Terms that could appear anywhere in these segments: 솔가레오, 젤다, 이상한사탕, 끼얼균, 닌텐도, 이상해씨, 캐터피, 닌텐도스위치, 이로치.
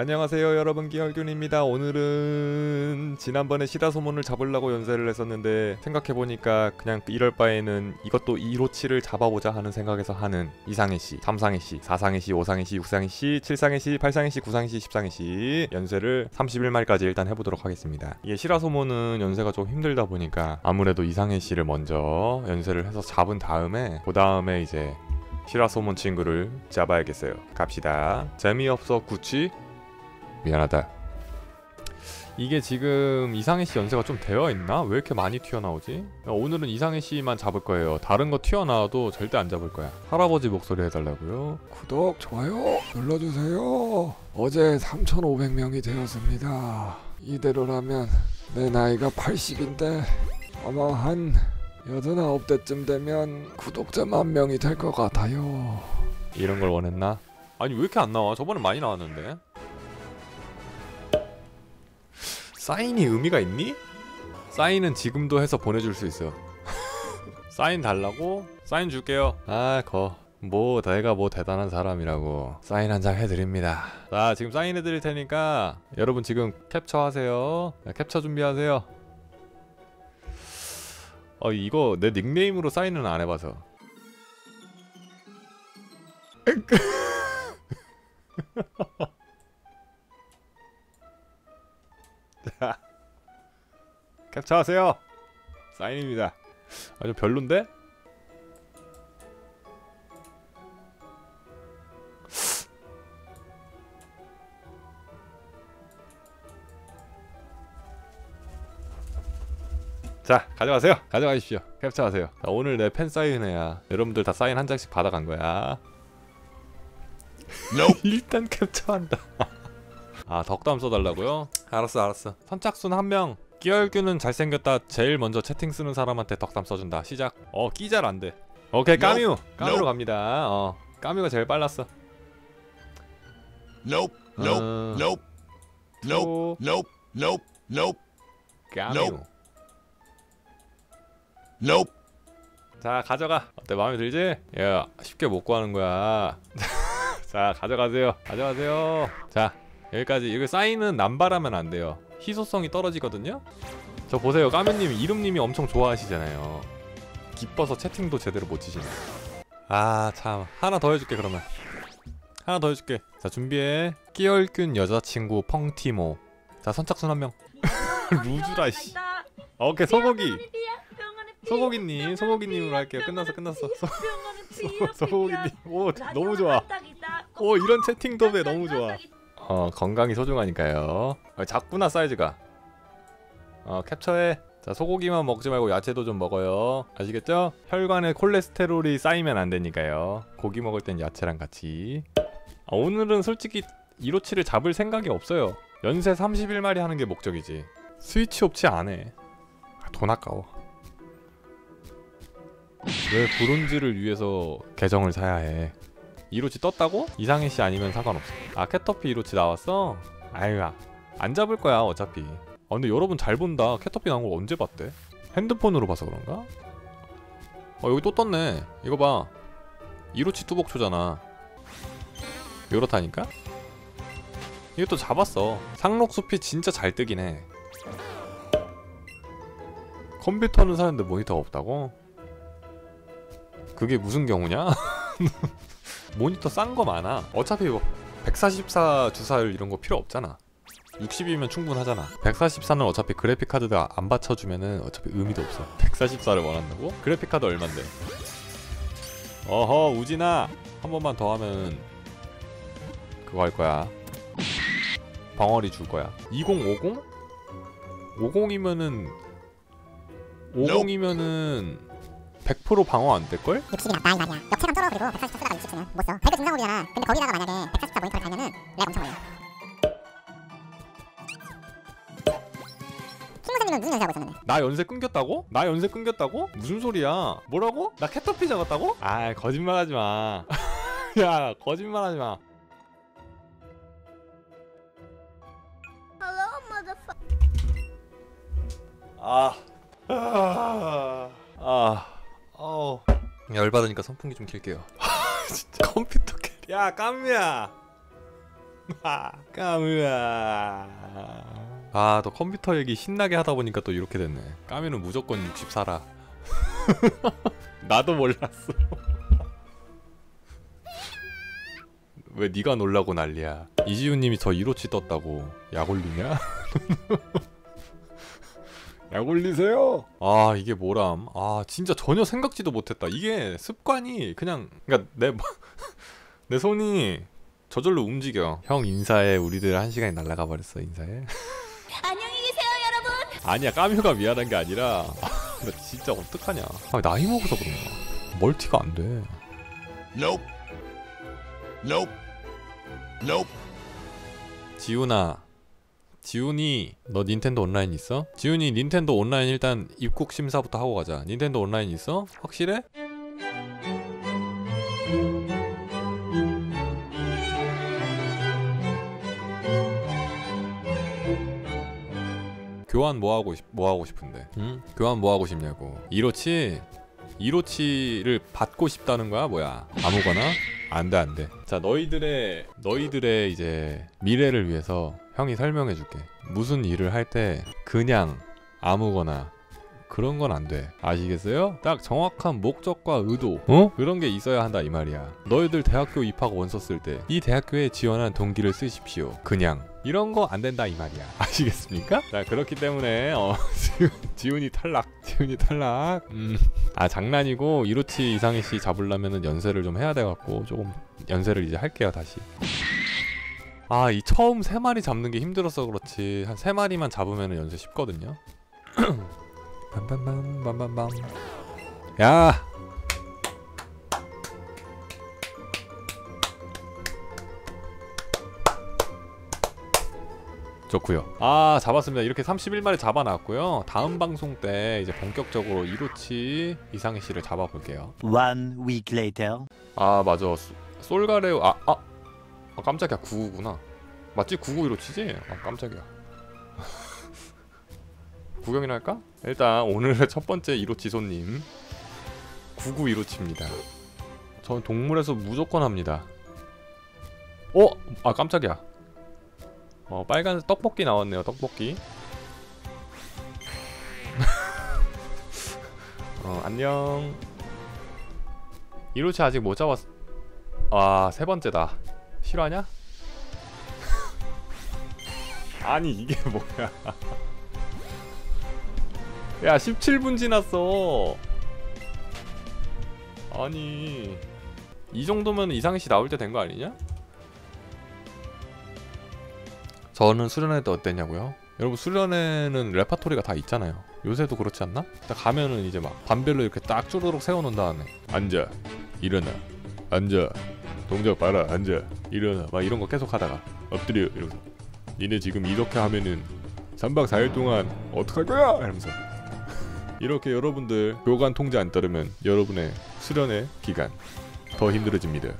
안녕하세요 여러분, 끼얼균입니다. 오늘은 지난번에 시다소몬을 잡으려고 연세를 했었는데 생각해보니까 그냥 이럴 바에는 이것도 이로치를 잡아보자 하는 생각에서 하는 이상해씨, 삼상해씨, 사상해씨, 오상해씨, 육상해씨, 칠상해씨, 팔상해씨, 구상해씨, 십상해씨 연세를 31마리까지 일단 해보도록 하겠습니다. 이게 시다소몬은 연세가 좀 힘들다 보니까 아무래도 이상해씨를 먼저 연세를 해서 잡은 다음에 그 다음에 이제 시다소몬 친구를 잡아야겠어요. 갑시다. 재미없어 구치? 미안하다. 이게 지금 이상해씨 연세가 좀 되어있나? 왜 이렇게 많이 튀어나오지? 오늘은 이상해씨만 잡을 거예요. 다른 거 튀어나와도 절대 안 잡을 거야. 할아버지 목소리 해달라고요? 구독, 좋아요 눌러주세요. 어제 3,500명이 되었습니다. 이대로라면 내 나이가 80인데 아마 한 89대쯤 되면 구독자 10,000명이 될 것 같아요. 이런 걸 원했나? 아니 왜 이렇게 안 나와? 저번에 많이 나왔는데. 사인이 의미가 있니? 사인은 지금도 해서 보내줄 수 있어. 사인 달라고? 사인 줄게요. 아, 뭐 내가 뭐 대단한 사람이라고. 사인 한 장 해드립니다. 자, 지금 사인해드릴 테니까 여러분 지금 캡처하세요. 자, 캡처 준비하세요. 이거 내 닉네임으로 사인은 안 해봐서. 자, 캡처하세요. 사인입니다. 아주 별론데? 자, 가져가세요. 가져가십시오. 캡처하세요. 자, 오늘 내 팬 사인회야. 여러분들 다 사인 한 장씩 받아간 거야. 일단 캡처한다. 아, 덕담 써달라고요? 알았어 알았어. 선착순 한 명. 끼얼균은 잘생겼다. 제일 먼저 채팅 쓰는 사람한테 덕담 써준다. 시작. 끼 잘 안돼. 오케이, 까뮤. 까뮤로 갑니다. 까뮤가 제일 빨랐어. 까뮤. Nope. 자, 가져가. 어때, 마음에 들지? 야, 쉽게 못 구하는 거야. 자, 가져가세요. 가져가세요. 자, 여기까지. 이거 사인은 남발하면 안 돼요. 희소성이 떨어지거든요. 저 보세요, 까뮤님 이름님이 엄청 좋아하시잖아요. 기뻐서 채팅도 제대로 못 치시네. 아, 참. 하나 더 해줄게. 그러면 하나 더 해줄게. 자, 준비해. 끼얼균 여자친구 펑티모. 자, 선착순 한 명. 루즈라 씨. 오케이, 소고기. 소고기님, 소고기님으로 할게요. 끝났어. 소고기님, 오 너무 좋아. 오, 이런 채팅 도배 너무 좋아. 건강이 소중하니까요. 작구나 사이즈가. 캡처해. 자, 소고기만 먹지 말고 야채도 좀 먹어요. 아시겠죠? 혈관에 콜레스테롤이 쌓이면 안 되니까요. 고기 먹을 땐 야채랑 같이. 오늘은 솔직히 이로치를 잡을 생각이 없어요. 연세 31마리 하는 게 목적이지. 스위치 옵치 안 해. 돈 아까워. 왜 브론즈를 위해서 계정을 사야 해? 이로치 떴다고? 이상해씨 아니면 상관없어. 아, 캐터피 이로치 나왔어? 아유, 안 잡을 거야 어차피. 아, 근데 여러분 잘 본다. 캐터피 나온 거 언제 봤대? 핸드폰으로 봐서 그런가? 여기 또 떴네. 이거 봐. 이로치 뚜벅초잖아. 요렇다니까? 이것도 잡았어. 상록숲이 진짜 잘 뜨긴 해. 컴퓨터는 사는데 모니터가 없다고? 그게 무슨 경우냐? 모니터 싼 거 많아. 어차피 뭐 144 주사율 이런 거 필요 없잖아. 60이면 충분하잖아. 144는 어차피 그래픽카드가 안 받쳐주면은 어차피 의미도 없어. 144를 원한다고? 그래픽카드 얼만데? 어허, 우진아! 한 번만 더 하면 그거 할 거야. 벙어리 줄 거야. 2050? 50이면은 100% 방어 안 될걸? 60이면 나이 말이야. 역체감 떨어. 그리고 144 쓰다가 60치면 못 써. 100은 증상업이잖아. 근데 거기다가 만약에 144 모니터를 달면은 렉 엄청 걸려. 친구들님은 무슨 연세하고 있었는데? 나 연세 끊겼다고? 나 연세 끊겼다고? 무슨 소리야? 뭐라고? 나 캐터피 잡았다고? 아, 거짓말하지 마. 야, 거짓말하지 마. Hello, motherfucker. 열받으니까 선풍기 좀 킬게요. 진짜 컴퓨터 캐리. 야, 까미야. 까무야. 아, 또 컴퓨터 얘기 신나게 하다 보니까 또 이렇게 됐네. 까미는 무조건 64라. 나도 몰랐어. 왜 네가 놀라고 난리야. 이지훈님이 저 이로치 떴다고. 약 올리냐? 약 올리세요! 아, 이게 뭐람. 아, 진짜 전혀 생각지도 못했다. 이게 습관이 그냥, 그러니까 내 손이 저절로 움직여. 형 인사해. 우리들 한 시간이 날아가 버렸어. 인사해. 안녕히 계세요 여러분. 아니야, 까뮤가 미안한 게 아니라 나 진짜 어떡하냐. 아, 나이 먹어서 그런가 멀티가 안 돼. Nope. Nope. Nope. 지훈아, 지훈이 너 닌텐도 온라인 있어? 지훈이 닌텐도 온라인 일단 입국 심사부터 하고 가자. 닌텐도 온라인 있어? 확실해? 교환 뭐 하고 싶은데? 응? 교환 뭐 하고 싶냐고. 이로치? 이로치를 받고 싶다는 거야? 뭐야? 아무거나? 안 돼, 안 돼. 자, 너희들의 이제 미래를 위해서 형이 설명해 줄게. 무슨 일을 할 때 그냥 아무거나 그런 건 안 돼. 아시겠어요? 딱 정확한 목적과 의도, 어? 그런 게 있어야 한다 이 말이야. 너희들 대학교 입학 원서 쓸 때 이 대학교에 지원한 동기를 쓰십시오. 그냥 이런 거 안 된다 이 말이야. 아시겠습니까? 자, 그렇기 때문에 지훈이 탈락. 아, 장난이고 이로치 이상해씨 잡으려면은 연세를 좀 해야 돼갖고 조금 연세를 이제 할게요 다시. 아, 이 처음 3마리 잡는 게 힘들어서 그렇지 한 3마리만 잡으면은 연세 쉽거든요. 빰빰빰빰빰빰. 야! 좋구요. 아, 잡았습니다. 이렇게 31마리 잡아놨고요. 다음 방송 때 이제 본격적으로 이로치 이상해씨를 잡아볼게요. 1 week later. 아, 맞아. 솔가레오. 아, 깜짝이야. 99구나. 맞지? 99 이로치지? 아, 깜짝이야. 구경이나 할까? 일단 오늘의 첫 번째 이로치 손님 99 이로치입니다. 저는 동물에서 무조건 합니다. 어? 아, 깜짝이야. 빨간 떡볶이 나왔네요. 떡볶이. 안녕. 이로치 아직 못 잡았... 아, 3번째다. 싫어하냐? 아니, 이게 뭐야. 야, 17분 지났어. 아니, 이 정도면 이상해씨 나올 때 된 거 아니냐? 저는 수련회 때 어땠냐고요? 여러분, 수련회는 레파토리가 다 있잖아요. 요새도 그렇지 않나? 딱 가면은 이제 막 반별로 이렇게 딱 쪼르륵 세워놓은 다음에 앉아, 일어나, 앉아, 동작 봐라, 앉아, 일어나 막 이런 거 계속 하다가 엎드려 이러면서 니네 지금 이렇게 하면은 3박 4일 동안 어떡할 거야? 이러면서 이렇게 여러분들 교관 통제 안 따르면 여러분의 수련회 기간 더 힘들어집니다.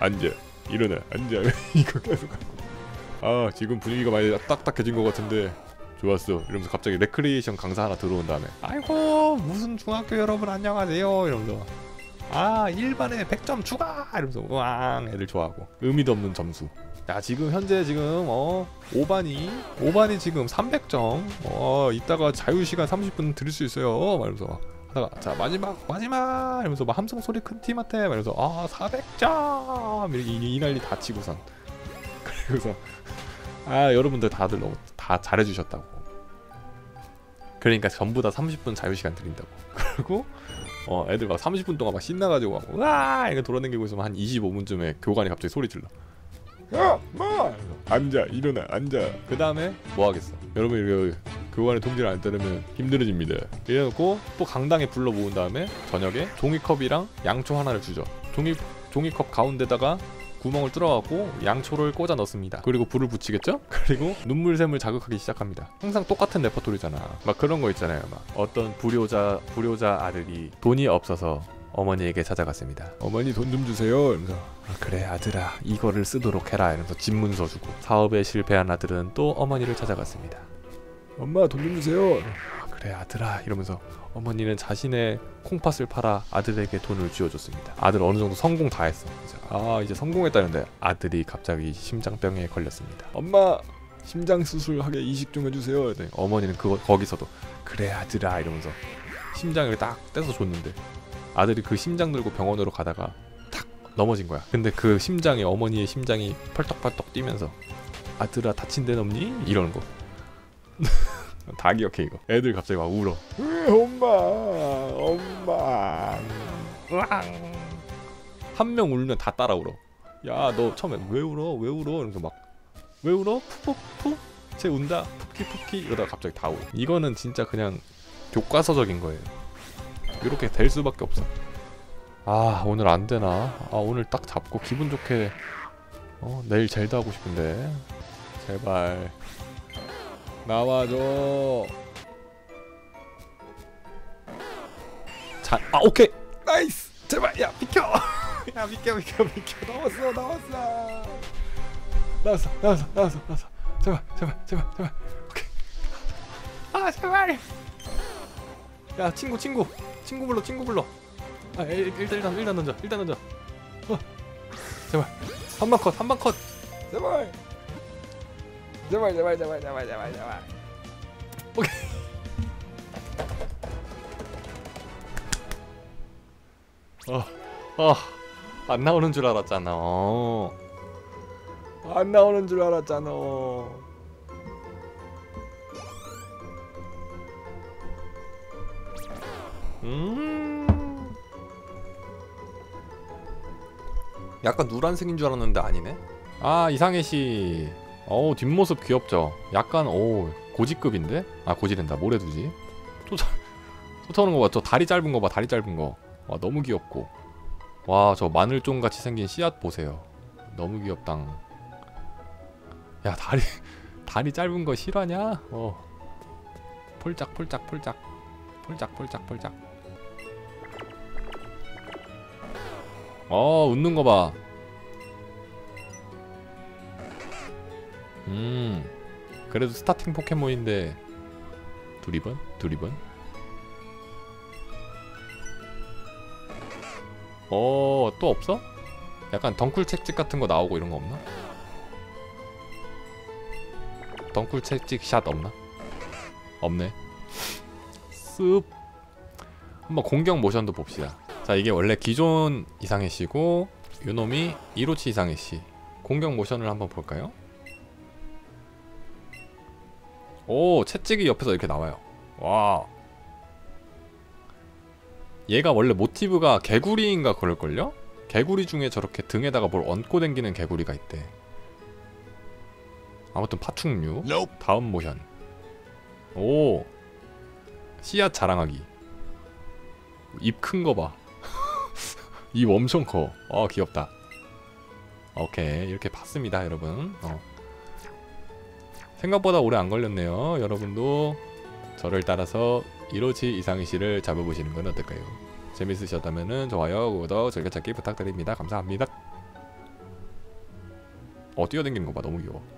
앉아, 일어나, 앉아. 이거 계속 하고, 아, 지금 분위기가 많이 딱딱해진 것 같은데 좋았어 이러면서 갑자기 레크리에이션 강사 하나 들어온 다음에 아이고 무슨 중학교 여러분 안녕하세요 이러면서 아, 일반에 100점 추가 이러면서 우왕 애들 좋아하고 의미도 없는 점수. 야, 지금 현재 지금 5반이 지금 300점, 이따가 자유시간 30분 들을 수 있어요 말면서 하다가 자, 마지막 이러면서 막 함성 소리 큰 팀한테 말면서 아, 400점 이렇게 이 난리 다 치고선 그래서 아, 여러분들 다들 너무 다 잘해주셨다고. 그러니까 전부 다 30분 자유시간 드린다고. 그리고 애들 막 30분 동안 막 신나가지고 막 으아 이렇게 돌아다니고 있으면 한 25분쯤에 교관이 갑자기 소리 질러. 야! 마! 앉아, 일어나, 앉아. 그 다음에 뭐 하겠어? 여러분, 이렇게 교관의 통제를 안 따르면 힘들어집니다. 이래놓고 또 강당에 불러 모은 다음에 저녁에 종이컵이랑 양초 하나를 주죠. 종이컵 가운데다가 구멍을 뚫어갖고 양초를 꽂아 넣습니다. 그리고 불을 붙이겠죠? 그리고 눈물샘을 자극하기 시작합니다. 항상 똑같은 레퍼토리잖아. 막 그런 거 있잖아요. 막 어떤 불효자 아들이 돈이 없어서 어머니에게 찾아갔습니다. 어머니 돈 좀 주세요 이러면서 아, 그래 아들아 이거를 쓰도록 해라 이러면서 집문서 주고, 사업에 실패한 아들은 또 어머니를 찾아갔습니다. 엄마 돈 좀 주세요. 아, 그래 아들아 이러면서 어머니는 자신의 콩팥을 팔아 아들에게 돈을 쥐어줬습니다. 아들 어느정도 성공 다 했어. 아 이제 성공했다는데 아들이 갑자기 심장병에 걸렸습니다. 엄마 심장수술하게 이식 좀 해주세요. 네, 어머니는 거기서도 그래 아들아 이러면서 심장을 딱 떼서 줬는데 아들이 그 심장 들고 병원으로 가다가 탁 넘어진 거야. 근데 그 심장에 어머니의 심장이 펄떡펄떡 뛰면서 아들아 다친 데는 없니? 이러는 거. 다 기억해 이거. 애들 갑자기 막 울어. 엄마 엄마. 한 명 울면 다 따라 울어. 야 너 처음에 왜 울어 왜 울어 이러면서 막 왜 울어? 푸푸푸? 쟤 운다. 푸키푸키. 이러다가 갑자기 다 울어. 이거는 진짜 그냥 교과서적인 거예요. 이렇게 될 수밖에 없어. 아 오늘 안 되나? 아 오늘 딱 잡고 기분 좋게 내일 젤다 하고 싶은데. 제발 나와줘. 자, 아 오케이 나이스. 제발 야 비켜. 야 비켜. 나왔어. 제발. 오케이. 아 제발. 야 친구 불러. 아 일단 던져. 제발. 한방 컷. 제발. 오케이. 안 나오는 줄 알았잖아. 약간 노란색인 줄 알았는데 아니네. 아 이상해씨 어우 뒷모습 귀엽죠. 약간 오 고지급인데? 아 고지된다. 뭐래 두지? 쫓아오는 거 봐. 저 다리 짧은 거 봐. 와 너무 귀엽고. 와 저 마늘종 같이 생긴 씨앗 보세요. 너무 귀엽당. 야 다리 짧은 거 실화냐? 폴짝폴짝. 웃는 거 봐. 그래도 스타팅 포켓몬인데 두리번. 또 없어? 약간 덩쿨 책찍 같은 거 나오고 이런 거 없나? 덩쿨 책찍 샷 없나? 없네. 쓱 한번 공격 모션도 봅시다. 자 이게 원래 기존 이상해씨고 요놈이 이로치 이상해씨. 공격 모션을 한번 볼까요? 오 채찍이 옆에서 이렇게 나와요. 와 얘가 원래 모티브가 개구리인가 그럴걸요? 개구리 중에 저렇게 등에다가 뭘 얹고 댕기는 개구리가 있대. 아무튼 파충류. 다음 모션. 오 씨앗 자랑하기. 입 큰 거 봐. 입 엄청 커. 귀엽다. 오케이 이렇게 봤습니다 여러분. 생각보다 오래 안 걸렸네요. 여러분도 저를 따라서 이로치 이상해씨를 잡아보시는 건 어떨까요? 재밌으셨다면 좋아요, 구독, 즐겨찾기 부탁드립니다. 감사합니다. 뛰어다니는 거 봐. 너무 귀여워.